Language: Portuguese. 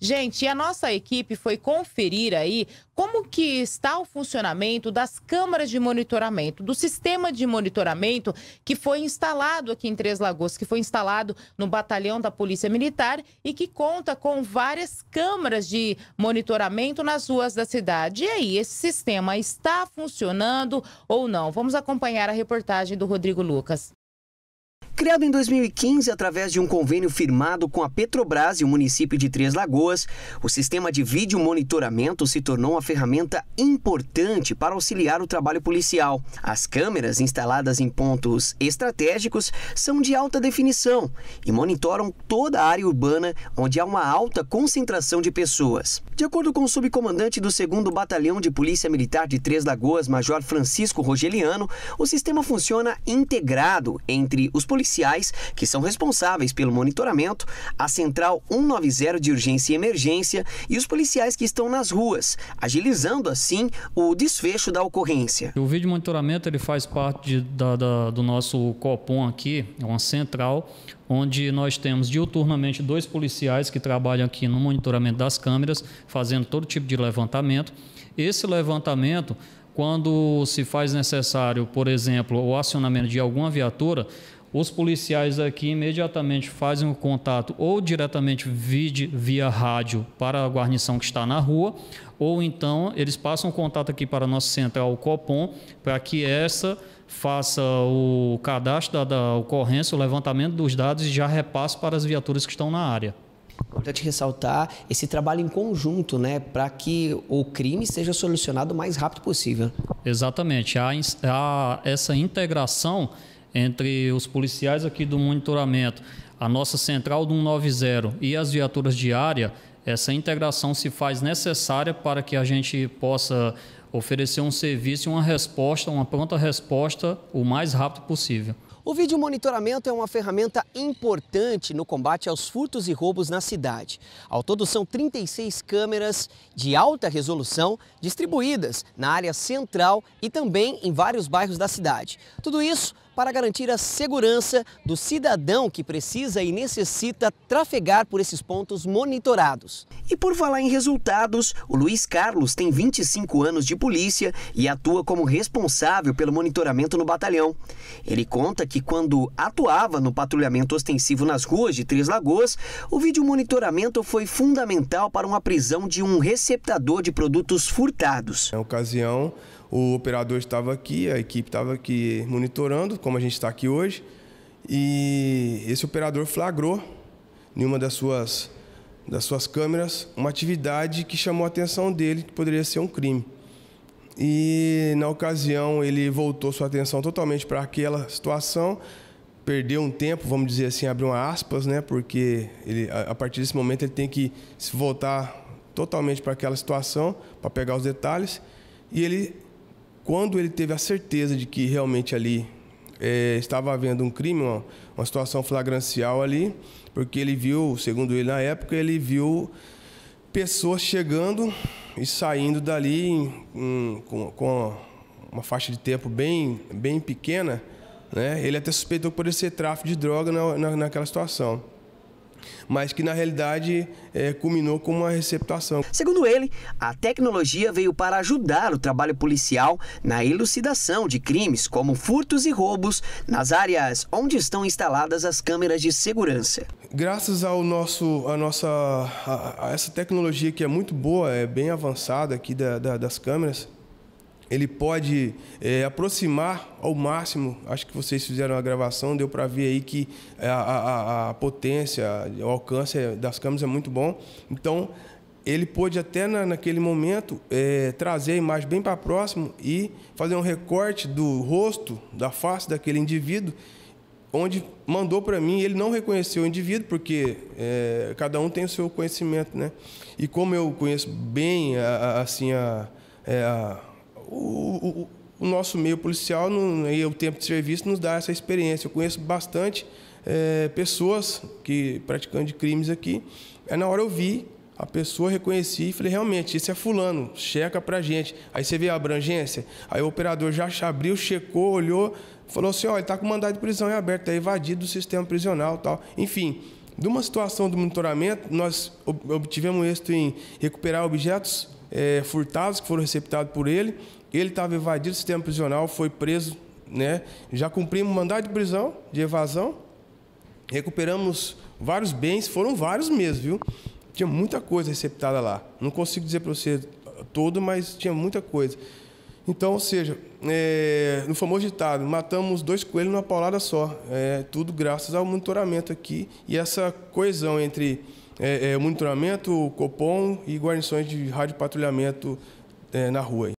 Gente, a nossa equipe foi conferir aí como que está o funcionamento das câmaras de monitoramento, do sistema de monitoramento que foi instalado aqui em Três Lagoas, que foi instalado no batalhão da Polícia Militar e que conta com várias câmaras de monitoramento nas ruas da cidade. E aí, esse sistema está funcionando ou não? Vamos acompanhar a reportagem do Rodrigo Lucas. Criado em 2015 através de um convênio firmado com a Petrobras e o município de Três Lagoas, o sistema de vídeo monitoramento se tornou uma ferramenta importante para auxiliar o trabalho policial. As câmeras instaladas em pontos estratégicos são de alta definição e monitoram toda a área urbana onde há uma alta concentração de pessoas. De acordo com o subcomandante do 2º Batalhão de Polícia Militar de Três Lagoas, Major Francisco Rogeliano, o sistema funciona integrado entre os policiais, que são responsáveis pelo monitoramento, a Central 190 de Urgência e Emergência e os policiais que estão nas ruas, agilizando assim o desfecho da ocorrência. O vídeo monitoramento ele faz parte do nosso COPOM aqui, é uma central onde nós temos diuturnamente 2 policiais que trabalham aqui no monitoramento das câmeras, fazendo todo tipo de levantamento. Esse levantamento, quando se faz necessário, por exemplo, o acionamento de alguma viatura, os policiais aqui imediatamente fazem o contato ou diretamente via rádio para a guarnição que está na rua, ou então eles passam o contato aqui para a nossa central COPOM, para que essa faça o cadastro da ocorrência, o levantamento dos dados e já repasse para as viaturas que estão na área. Importante ressaltar esse trabalho em conjunto, né, para que o crime seja solucionado o mais rápido possível. Exatamente, há essa integração entre os policiais aqui do monitoramento, a nossa central do 190 e as viaturas de área. Essa integração se faz necessária para que a gente possa oferecer um serviço, uma resposta, uma pronta resposta o mais rápido possível. O vídeo monitoramento é uma ferramenta importante no combate aos furtos e roubos na cidade. Ao todo são 36 câmeras de alta resolução distribuídas na área central e também em vários bairros da cidade. Tudo isso para garantir a segurança do cidadão que precisa e necessita trafegar por esses pontos monitorados. E por falar em resultados, o Luiz Carlos tem 25 anos de polícia e atua como responsável pelo monitoramento no batalhão. Ele conta que quando atuava no patrulhamento ostensivo nas ruas de Três Lagoas, o vídeo monitoramento foi fundamental para uma prisão de um receptador de produtos furtados. Na ocasião, o operador estava aqui, a equipe estava aqui monitorando, como a gente está aqui hoje, e esse operador flagrou em uma das suas câmeras uma atividade que chamou a atenção dele, que poderia ser um crime. E na ocasião ele voltou sua atenção totalmente para aquela situação, perdeu um tempo, vamos dizer assim, abriu uma aspas, né? Porque ele, a partir desse momento ele tem que se voltar totalmente para aquela situação, para pegar os detalhes. E ele, quando ele teve a certeza de que realmente ali estava havendo um crime, uma situação flagrancial ali, porque ele viu, segundo ele na época, ele viu pessoas chegando e saindo dali com uma faixa de tempo bem pequena, né? Ele até suspeitou que poderia ser tráfico de droga naquela situação, mas que na realidade culminou com uma receptação. Segundo ele, a tecnologia veio para ajudar o trabalho policial na elucidação de crimes como furtos e roubos nas áreas onde estão instaladas as câmeras de segurança. Graças a essa tecnologia que é muito boa, é bem avançada aqui das câmeras, ele pode aproximar ao máximo. Acho que vocês fizeram a gravação, deu para ver aí que a potência, o alcance das câmeras é muito bom. Então, ele pôde até naquele momento trazer a imagem bem para próximo e fazer um recorte do rosto, da face daquele indivíduo, onde mandou para mim. Ele não reconheceu o indivíduo, porque cada um tem o seu conhecimento, né? E como eu conheço bem o nosso meio policial e o tempo de serviço nos dá essa experiência. Eu conheço bastante pessoas que praticando de crimes aqui. Na hora eu vi a pessoa, reconheci e falei, realmente, esse é fulano, checa pra gente. Aí você vê a abrangência, aí o operador já abriu, checou, olhou, falou assim, ó, ele tá com mandado de prisão em aberto, é evadido do sistema prisional, tal. Enfim, De uma situação do monitoramento, nós obtivemos êxito em recuperar objetos furtados que foram receptados por ele. Ele estava evadido do sistema prisional, foi preso, né? Já cumprimos mandado de prisão, de evasão. Recuperamos vários bens, foram vários mesmo, viu? Tinha muita coisa receptada lá. Não consigo dizer para você todo, mas tinha muita coisa. Então, ou seja, no famoso ditado, matamos dois coelhos numa paulada só. Tudo graças ao monitoramento aqui e essa coesão entre monitoramento, COPOM e guarnições de radiopatrulhamento na rua.